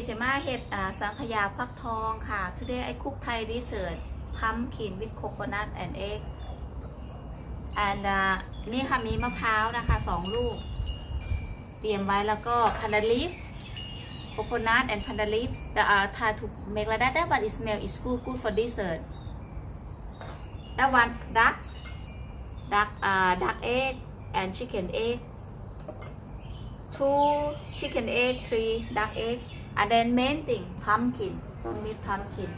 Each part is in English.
Sangkaya Fuktong ka. Today I cook Thai dessert, pumpkin with coconut and egg. And นี่ค่ะมีมะพร้าวนะคะ2ลูกเตรียมไว้แล้วก็พันดาลิฟ coconut and พันดาลิฟ the Thai to make like that but it smell is good for dessert. That one duck egg and chicken egg. 2 chicken egg, 3 duck egg, and then main thing pumpkin, meat pumpkin,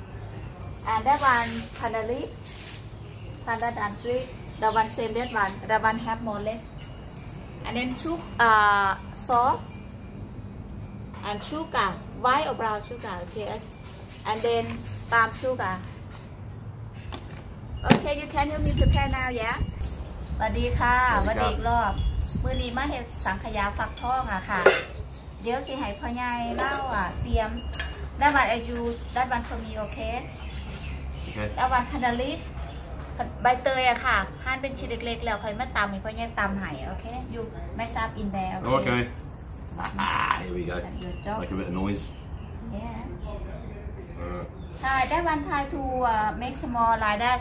and that one panali, salad and fruit. That one same that one. That one have more left, and then 2 salt and sugar, white or brown sugar, okay, and then palm sugar. Okay, you can help me prepare now, yeah. สวัสดีค่ะสวัสดีอีกรอบมื้อนี้มาเห็ดสังขยาฟักทองอะค่ะเดี๋ยวสิให้พ่อใหญ่เล่าอะเตรียมด้านวันอายุด้านวันพอมีโอเคด้านวันพันดาลิฟใบเตยอะค่ะหั่นเป็นชิ้นเล็กๆแล้วค่อยมาตำให้พ่อใหญ่ตำให้โอเคอยู่ไม่ทราบอินแดโอเค here we go make a bit of noise yeah ใช่ด้านวันไทยทูmake small like that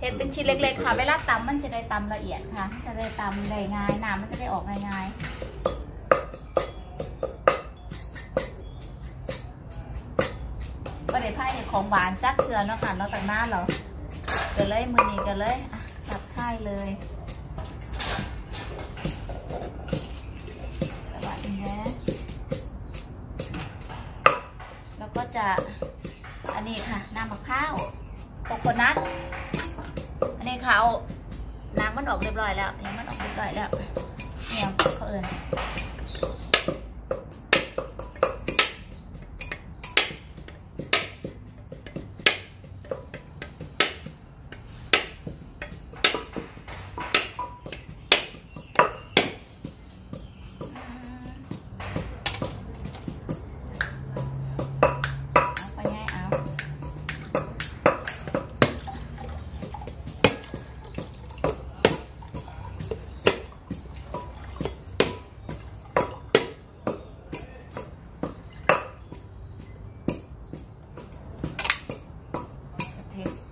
เห็ดเป็นชิ้นเล็กๆค่ะเวลาตำมันจะได้ตำละเอียดค่ะจะได้ตำได้ง่ายน้ำมันจะได้ออกง่ายๆประเดี๋ยวพ่ายเห็ดของหวานจักเกลือเนาะค่ะนอกจากหน้าเราเกลือเลยมือนี้เกลือเลยจับค่ายเลยสวัสดีนะแล้วก็จะอันนี้ค่ะน้ำมะพร้าวโคโคนัทนี่เขาน้ำมันออกเรียบร้อยแล้วน้ำมันออกเรียบร้อยแล้วเนี่ยเขาเอิญ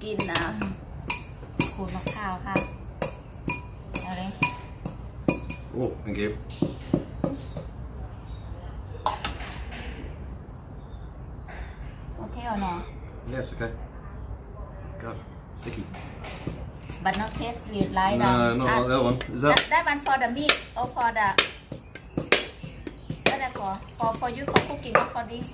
กินนะขูดมะพร้าวค่ะเอาเลยโอ้ thank you โอเคหรอเนาะ yes okay god sticky but not taste sweet like no no that one is that that one for the meat or for the what that for for you for cooking or for this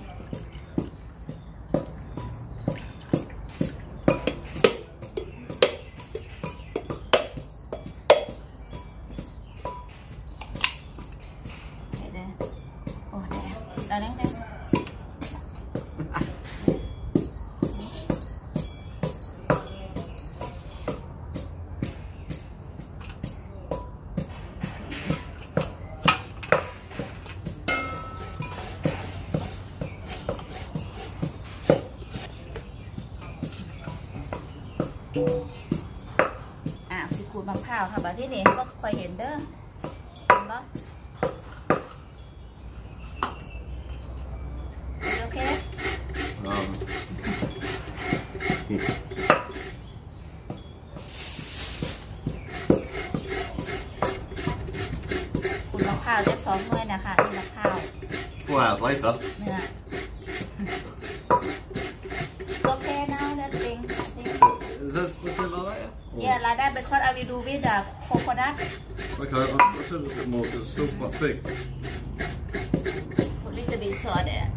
สิขูดมะพร้าวค่ะแบบที่นี่ก็คอยเห็นเด้อเห็นปะโอเคขูดมะพร้าวเล็บ2 หน่วยนะคะนี่มะพร้าวว้าวไว้สับเนี่ยโอเคนะเด็ดจริงYeah, like that because I will do with the coconut. Okay, I'll put a little bit more because it's still quite big. Put a little bit salt there.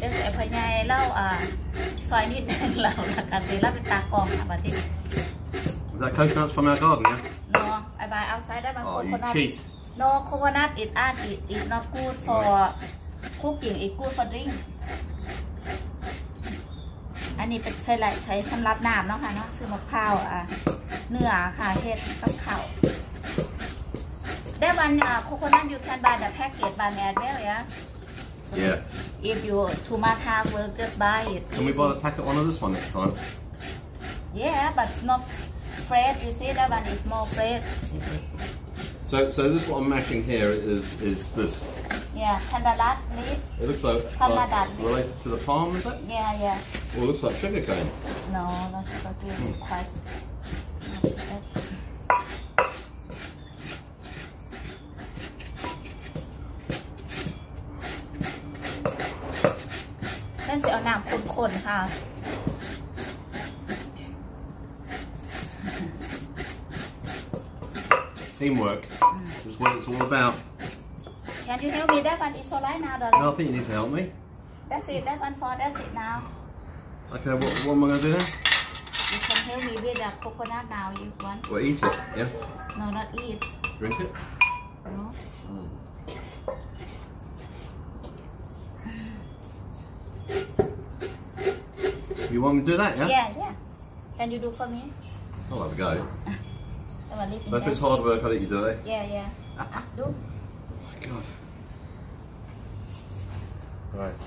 Then I put a little soy in it and a little bit of coconut. Is that coconuts from our garden, yeah? No, I buy outside that one coconut. Oh, you cheat.No coconut it and it is not good for cooking. It good for drink. อันนี้เป็นใช้ไรใช้สำหรับน้ำเนาะค่ะเนาะซื้อมะพร้าวเนื้อค่ะเทศกับข้าวได้วันcoconut you can buy the packet by mail yeah. Yeah. If you too much hard work just buy it. Can we buy the packet one of this one next time? Yeah, but it's not bread. You see that one is more bread. Okay. So this what I'm mashing here is this. Yeah, pandalat leaf. It looks like related to the palm, is it? Yeah, yeah. Well, it looks like sugar cane. No, not sugar cane. Hmm. Then see, I'm going to put it. ทีมเวิร์ก is what it's all about. Can you help me? That one is alright now, darling. No, I think you need to help me. That's it. That one for that's it now. Okay, what am I going to do now? You can help me with the coconut now. You want? Well, eat it. Yeah. No, not eat. Drink it. No. Mm. You want me to do that? Yeah. Yeah, yeah. Can you do for me? I'll have a go. But if it's hard work, I'll let you do it. Yeah, yeah. Do. Oh my God. Right.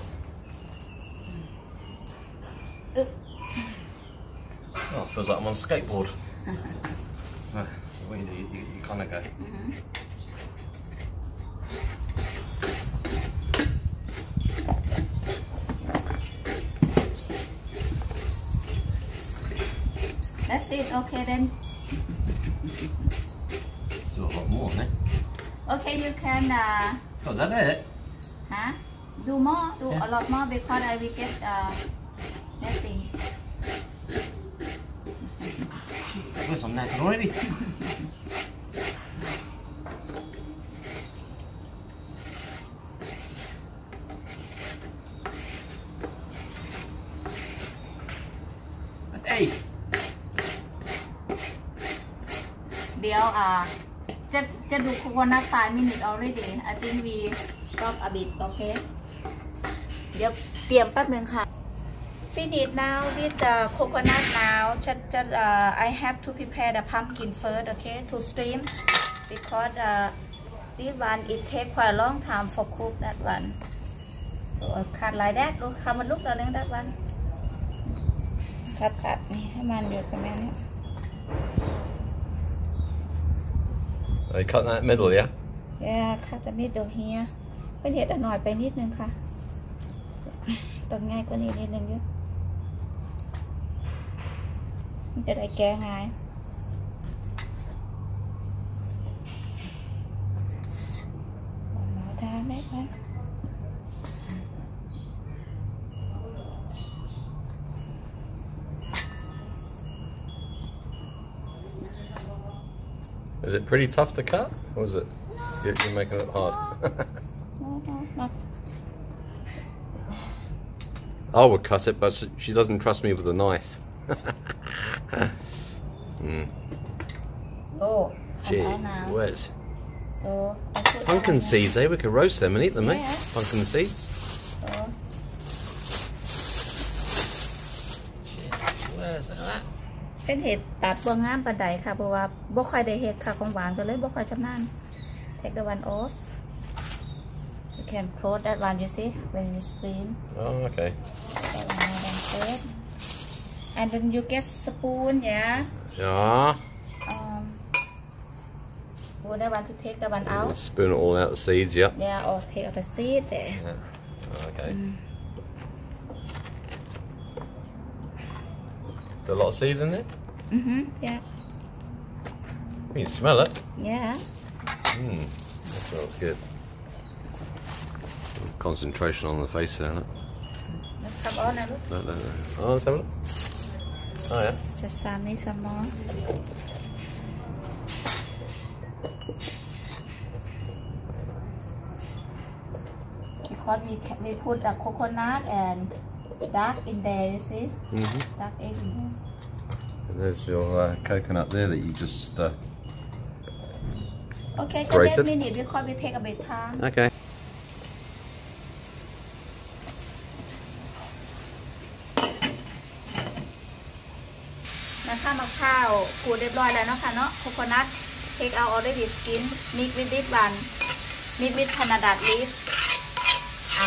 Oh, it feels like I'm on a skateboard. No, what you do, you kind of go. That's it. Okay then. Do a lot more, eh? Okay, you can. Oh, is that it? Huh? Do more, do yeah. A lot more because I will get that thing. There's some napkin already. Hey. เดี๋ยวจะดูโคโคนัท 5 minutes already I think we stop a bit okay เดี๋ยวเตรียมแป๊บนึงค่ะ finish now with the coconut now I have to prepare the pumpkin first okay to steam because this one it take quite long time for cook that one so I cut like that look how it look like that one ตัดนี่ให้มันอยู่ประมาณนี้ I cut that middle, yeah? Yeah, cut the middle here. But it's a little bit a little bit. It's easier than a little bit. It's a little bit. Is it pretty tough to cut, or is it you're making it hard? No. I would cut it, but she doesn't trust me with a knife. Mm. Oh, gee whiz. So, pumpkin seeds, eh? We could roast them and eat them, eh? Pumpkin seeds. So.เป็นเห็ดตัดบวงงามปันใดค่ะเพราะว่าบ่ค่อยได้เห็ดค่ะของหวานจะเลยบ่ค่อยชำนาญ Take the one off. You can close that one. You see when you steam. Oh, okay. And then you get spoon, yeah. Yeah. Would I want to take the one out? Spoon all out the seeds, yeah. Yeah, or take out the seed there. Yeah. Okay. There's a lot of seeds in there? Mm-hmm, yeah. You can smell it? Yeah. Mmm, that smells good. Concentration on the face there, isn't it? Come on, have a look. No. Oh, let's have a look. Oh, yeah. Just some more. Because we put the coconut and duck in there, you see? Mm-hmm. Duck egg in there. There's your coconut there that you just okay, grated. Okay, 10 minutes because we take a bit time. Okay. Now, cow, cool, they're boiled and coconut. Take out already skin. Mix with this one. Mix with panada leaf.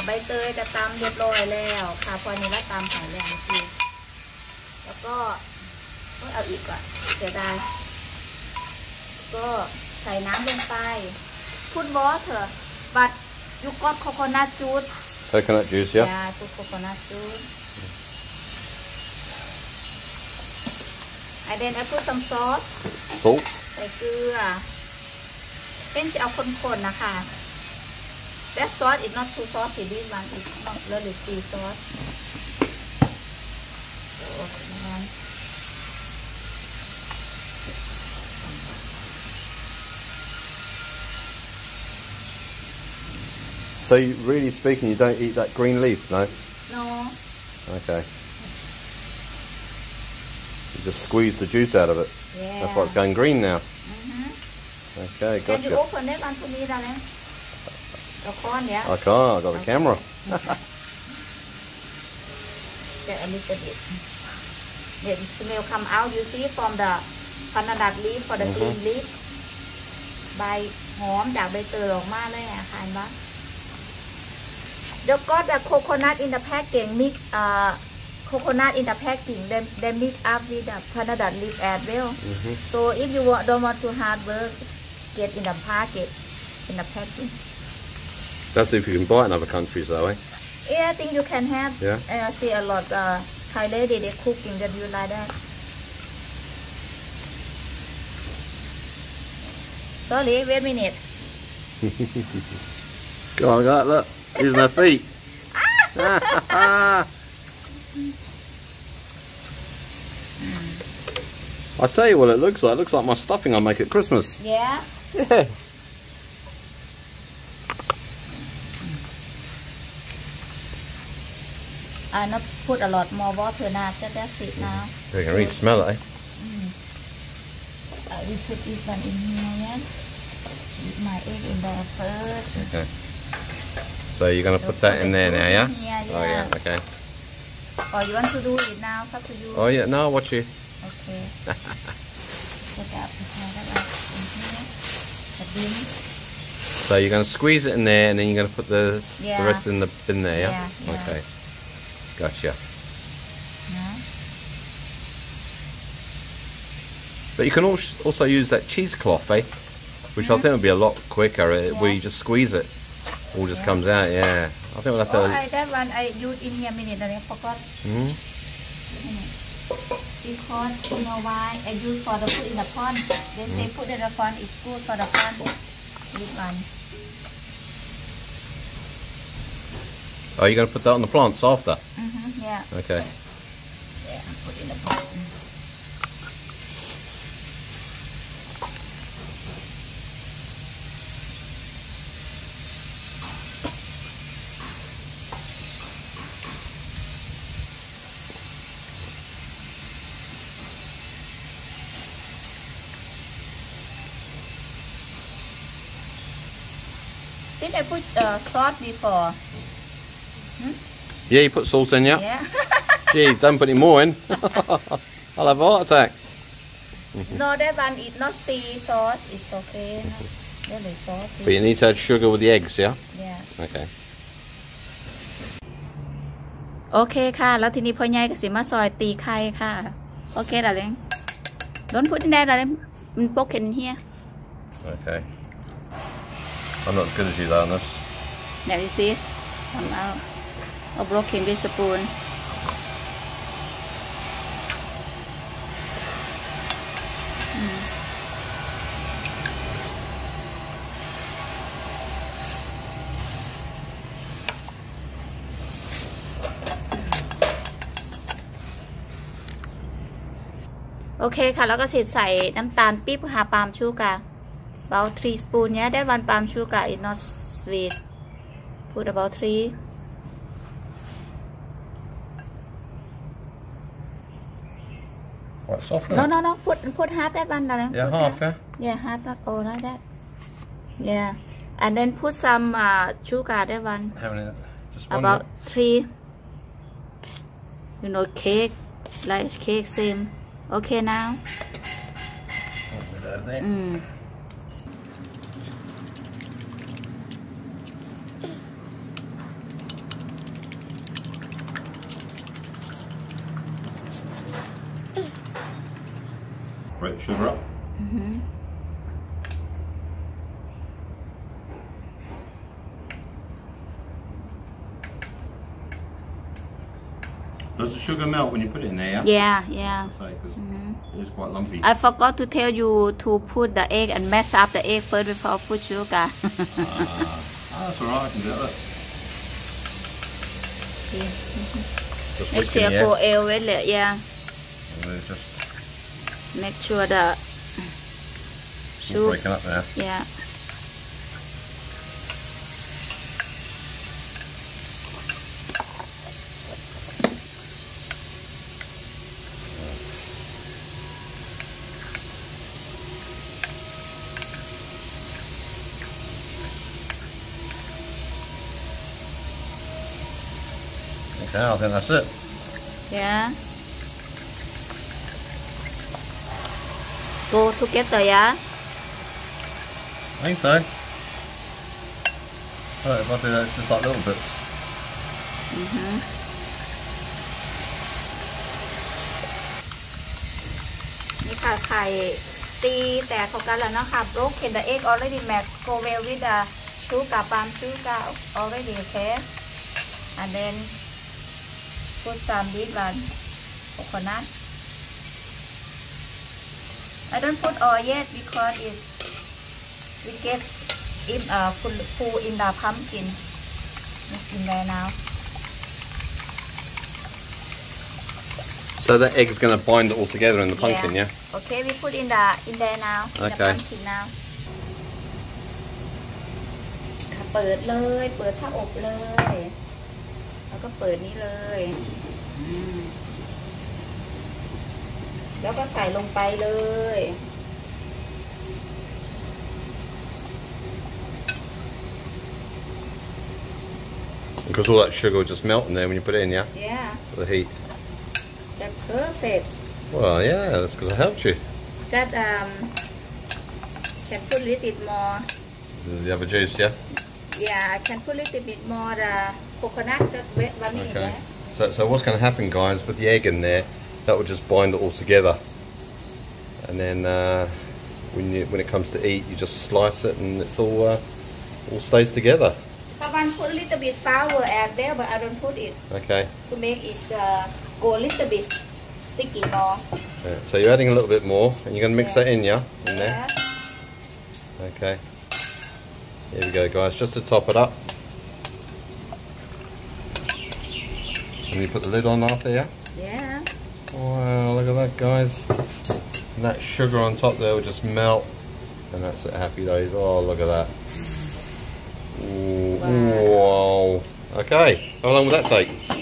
ใบเตยจะตำเรียบร้อยแล้วค่ะพอนี้เราตำหอยแมลงภู่แล้วก็ ต้องเอาอีกก่อนเสียดายก็ใส่น้ำลงไปพุทวอเถอะบัดยูกอดโคโคนัทจูส coconut juice yeah ใช่ put coconut juice and then I put some salt salt ใส่เกลือเป็นจะเอาคนๆนะคะThat sauce is not too saucy. This one is not really sea sauce. So, you, really speaking, you don't eat that green leaf, no? No. Okay. You just squeeze the juice out of it. Yeah. That's why it's going green now. Mm-hmm. Okay, gotcha. Can you open that one for me, darling?I can't, yeah? I can't, I got a camera. Just a little bit. The smell come out, you see, from the coconut leaf, for the green leaf. ใบหอมจากใบเตยออกมาเลยอ่ะค่ะว่า You got the coconut in the packing, mix coconut in the packing, they mix up with the coconut leaf as well. So if you don't want to hard work, get in the packet, in the packing.That's if you can buy it in other countries, though, eh? Yeah, I think you can have. Yeah. I see a lot Thai lady they cooking that you like that. Sorry, wait a minute. Go on, guys, look. Here's my feet. I tell you what it looks like. It looks like my stuffing I make at Christmas. Yeah. Yeah.I not put a lot more water now. That's it now. You can really smell it, eh? We put this one in here. Put my egg in there first. Okay. So you're gonna put that in there now, yeah? Yeah, yeah. Oh yeah, okay. Or you want to do it now? It's up to you. Oh yeah, no, watch you. Okay. Put that in here. So you're gonna squeeze it in there, and then you're gonna put the rest in the bin there, yeah? Yeah, yeah. Okay.Gotcha. Yeah. But you can also use that cheesecloth, eh? Which I think would be a lot quicker where you just squeeze it. All just comes out, yeah. I think we'll have to... that one I used in here a minute and I forgot. Because, you know why? I use for the put in the pond. They say put in the pond is good for the pond. This one.Oh, you're going to put that on the plants after? Mm-hmm, yeah. Okay. Yeah, put it in the pot. Did I put salt before?Yeah, you put salt in, yeah? Yeah. Gee, don't put any more in. I'll have a heart attack. No, that one is not sea sauce. It's okay. That is sauce. But you need to add sugar with the eggs, yeah? Yeah. Okay. Okay, ค่ะ แล้วทีนี้พ่อใหญ่ก็สิมาซอยตีไข่ค่ะ Okay, darling. Don't put in there, darling. Poke in here. Okay. I'm not as good as you on this. Now you see, come out.A broken with spoon. Okay, ค่ะแล้วก็ใส่น้ำตาลปี๊บค่ะปาล์มชูการ์ about 3 spoon เนี่ย that one ปาล์มชูการ์ is not sweet. Put about 3.Quite soft, no, no, no. Put half that one, darling. Yeah, half, yeah? Yeah, half, not all like that. Yeah. And then put some sugar, that one. How many? Just one? About 3. You know, cake. Like cake, same. Okay, now. That's it. Shut her up. Mm-hmm. Does the sugar melt when you put it in there? Yeah, yeah. It is quite lumpy. I forgot to tell you to put the egg and mess up the egg first before I put sugar. That's alright, I can do that. Yeah. Just make sure for egg with it, yeah. We'll just make sure the sugar breaking up there. Yeah. Yeah, I think that's it. Yeah. Go together, yeah? I think so. Alright, if I do that, it's just like little bits. This is egg. Broken the egg already mixed. Go well with the sugar, palm sugar already, okay? And then put some coconut. I don't put oil yet because it gets in full in the pumpkin. It's in there now. So the egg's gonna bind it all together in the pumpkin, yeah? Okay, we put in there now. Okay. In the pumpkin now. เปิดเลยเปิดถ้าอบเลย Because all that sugar will just melt in there when you put it in, yeah? Yeah. For the heat. That's perfect. Well, yeah, that's because I helped you. That can put a little bit more. The other juice, yeah? Yeah, I can put a little bit more coconut, just wet one in there. So what's going to happen, guys, with the egg in there, that will just bind it all together. And then when it comes to eat, you just slice it and it's all stays together. Someone put a little bit flour out there, but I don't put it. Okay. To make it go a little bit sticky more. Yeah. So you're adding a little bit more, and you're going to mix that in, yeah? In there. Okay. There we go, guys, just to top it up. And you put the lid on after, yeah? Yeah. Wow, look at that, guys. And that sugar on top there will just melt. And that's it, happy days. Oh, look at that. Ooh, wow. Wow. Okay, how long will that take? Yeah.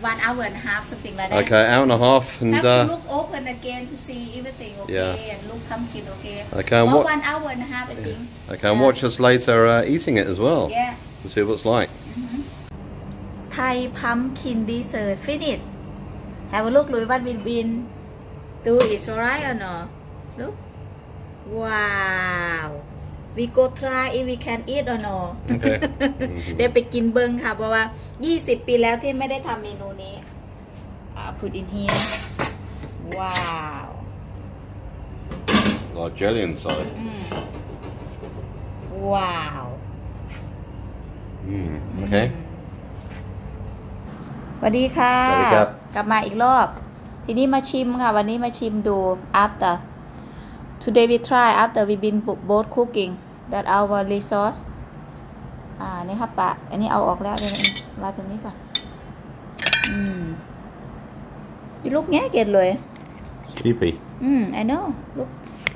1 hour and a half, something like that. Okay, hour and a half. And have to look open again to see everything, okay? Yeah. And look pumpkin, okay? Okay, and 1 hour and a half, I think. Yeah. Okay, and watch us later eating it as well. Yeah. To see what it's like. Thai pumpkin dessert finished. Have a look, Louis, what we've been doing. It's alright or no? Look. Wow. We go try if we can eat or no. Okay. เดี๋ยวไปกินเบิ้งค่ะเพราะว่า 20 ปีแล้วที่ไม่ได้ทำเมนูนี้ Put in here. Wow. Like jelly inside. Wow. Okay. สวัสดีค่ะกลับมาอีกรอบทีนี้มาชิมค่ะวันนี้มาชิมดู after today we try after we been both cooking that our resource นี่ครับปะอันนี้เอาออกแล้วเดี๋ยวมาตรงนี้ก่อนลูกแง่เกล็ดเลย sleepy I know look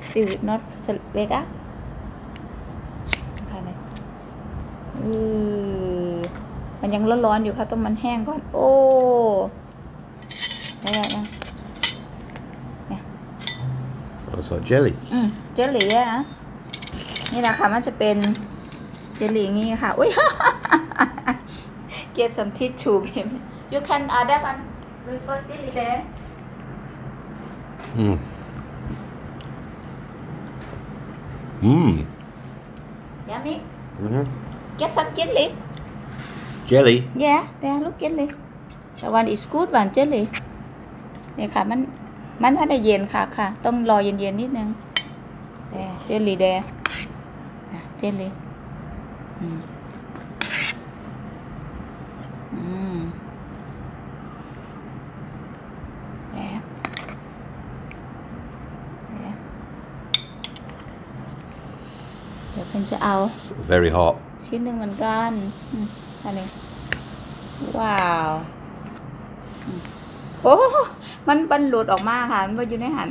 still not wake up มันยังร้อนๆอยู่ค่ะต้องมันแห้งก่อนโอ้ได้แล้วนะ It's like jelly. Jelly, yeah. นี่แหละค่ะมันจะเป็นเจลลี่อย่างนี้ค่ะ Get some tissue baby. You can that one refer jelly there. Yummy. Get some jelly. Jelly? Yeah, there, look jelly. The one is good one, jelly. นี่ค่ะมัน มันจะเป็นเจลลี่อย่างนี้ค่ะ It's มันถ้าได้เย็นค่ะค่ะต้องรอเย็นๆนิดนึงแต่เจลลี่แดงเจลลี่เดี๋ยวเพิ่นจะเอา very hot ชิ้นหนึ่งเหมือนกันอันนี้ว้าวโอ้มันบรรลุดออกมาค่ะมันอยู่ในหัน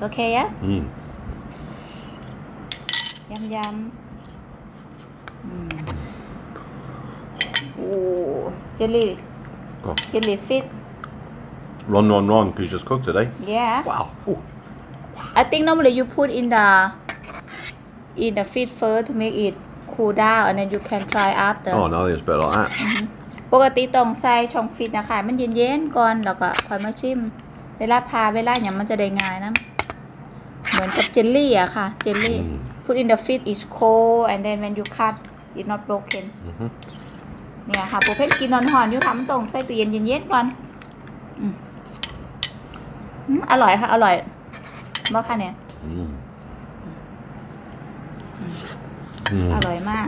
โอเคอะยำโอ้เจลลี่ฟิต Ron because you just cooked today yeah wow I think normally you put in the feed first to make it cool down and then you can try after oh no it's better like that ปกติต้องใส่ช่องฟีดนะคะมันเย็นๆก่อนแล้วก็ค่อยมาชิมเวลาอย่างมันจะได้ง่ายนะเหมือนกับเจลลี่อะค่ะเจลลี่ put in the feed is cold and then when you cut it's not broken เนี่ยค่ะปูเพ็ดกินนอนหอนอยู่ค่ะมันต้องใส่ตัวเย็นก่อนอร่อยค่ะอร่อยมากค่ะเนี่ยอร่อยมาก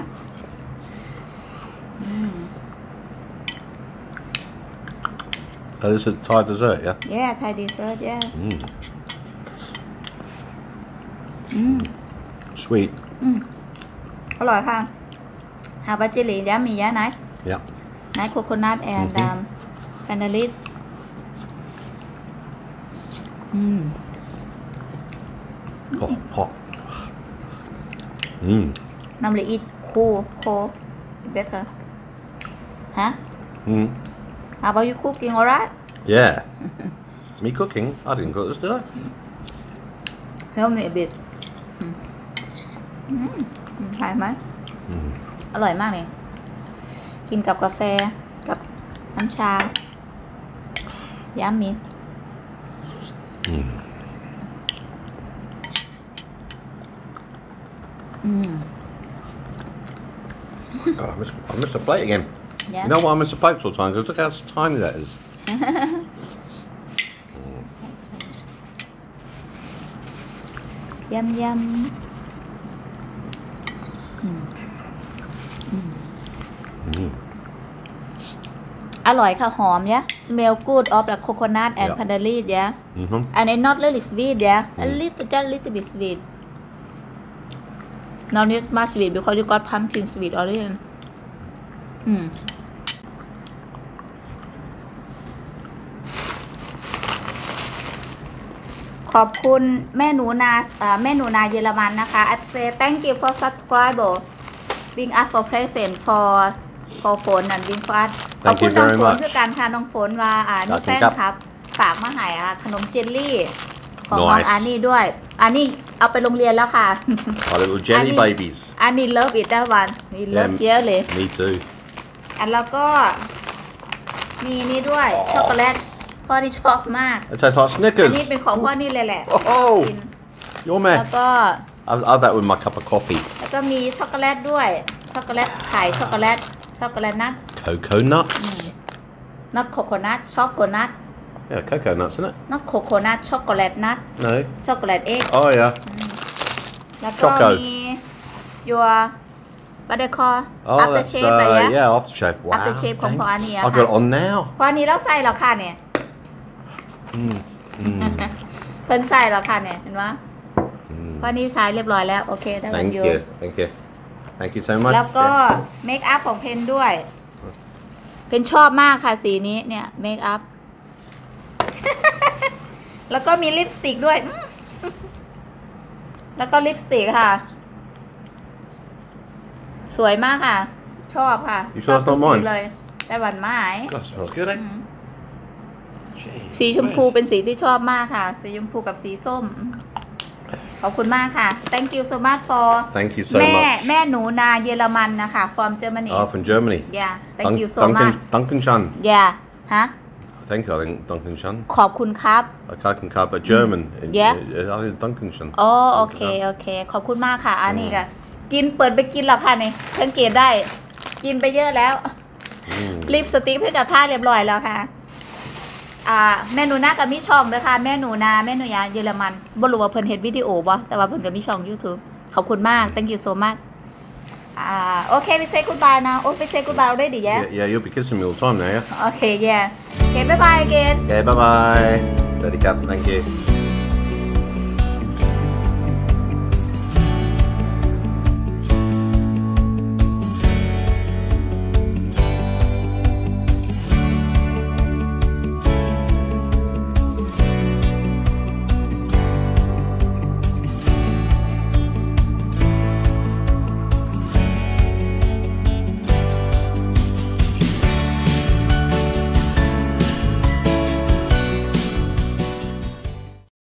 Oh, this is Thai dessert, yeah? Yeah, Thai dessert, yeah. Sweet. Alright, huh? How about jelly? Yummy, yeah, nice. Yeah. Nice coconut and vanilla. Oh, hot. Normally eat cool, better. Huh? How about you cooking, alright? Yeah. Me cooking? I didn't cook this, did I? Help me a bit. ใช่ไหมอร่อยมากเลยกินกับกาแฟกับน้ำชาย่ามีI missed a plate again.Yeah. You know why I miss a plate sometimes? Because look how tiny that is. Yum. Aloy ka hom yeah. Smell good of the coconut and panelli yeah. And it's not really sweet yeah. Just a little bit sweet. Not much sweet because you got pumpkin sweet already.ขอบคุณแม่หนูนาเยอรมันนะคะ I say thank you for subscribe bring us for present for phone and bring for us ขอบคุณน้องฝนคือการค่ะน้องฝนว่านี่แป้งครับฝากมาให้ขนมเจลลี่ของน้องอานี่ด้วยอานี่เอาไปโรงเรียนแล้วค่ะ little jelly babies อานี่ love it that one we love jelly me too อันแล้วก็มีนี่ด้วยช็อกโกแลตพ่อที่ชอบมากอันนี้เป็นของพ่อนี่เลยแหละกินแล้วก็ I'll that with my cup of coffee แล้วก็มีช็อกโกแลตด้วยช็อกโกแลตไข่ช็อกโกแลตนัท coconuts not coconut ช็อกโกแลต yeah coconuts isn't it not coconut ช็อกโกแลตนัท no ช็อกโกแลตเอ็ก oh yeah แล้วก็มี your But they call aftershave, right? Yeah, aftershave. Wow. Aftershave from Poania. I've got it on now. Poania, เราใส่หรอค่ะเนี่ยเพิ่นใส่หรอค่ะเนี่ยเห็นไหมPoaniaใช้เรียบร้อยแล้วโอเคได้แล้ว Thank you so much. แล้วก็เมคอัพของเพนด้วยเพนชอบมากค่ะสีนี้เนี่ยเมคอัพแล้วก็มีลิปสติกด้วยแล้วก็ลิปสติกค่ะสวยมากค่ะชอบค่ะชอบทุกสีเลยแต่หวานไม้สีชมพูเป็นสีที่ชอบมากค่ะสีชมพูกับสีส้มขอบคุณมากค่ะ thank you so much for แม่หนูนาเยอรมันนะคะ from Germany oh from Germany yeah thank you so much Duncan Chan yeah ฮะ I think Duncan Chan ขอบคุณครับ Duncan Chan but German yeah I think Duncan Chan oh okay ขอบคุณมากค่ะอันนี้ค่ะกินเปิดไปกินหรอค่ะเนี่ยสังเกตได้กินไปเยอะแล้วลิปสติกเพื่อกระทาเรียบร้อยแล้วค่ะ แม่หนูนากับมิช่องเลยค่ะแม่หนูนาแม่หนูยาเยอรมันบ่รู้ว่าเพิ่นเฮ็ดวิดีโอบ่แต่ว่าเพิ่นกับมิช่อง YouTube ขอบคุณมาก thank you so much โอเค we say goodbye now oh we say goodbye already yeah yeah you'll be kissing me all the time now yeah okay yeah okay bye bye again okay bye bye สวัสดีครับ thank you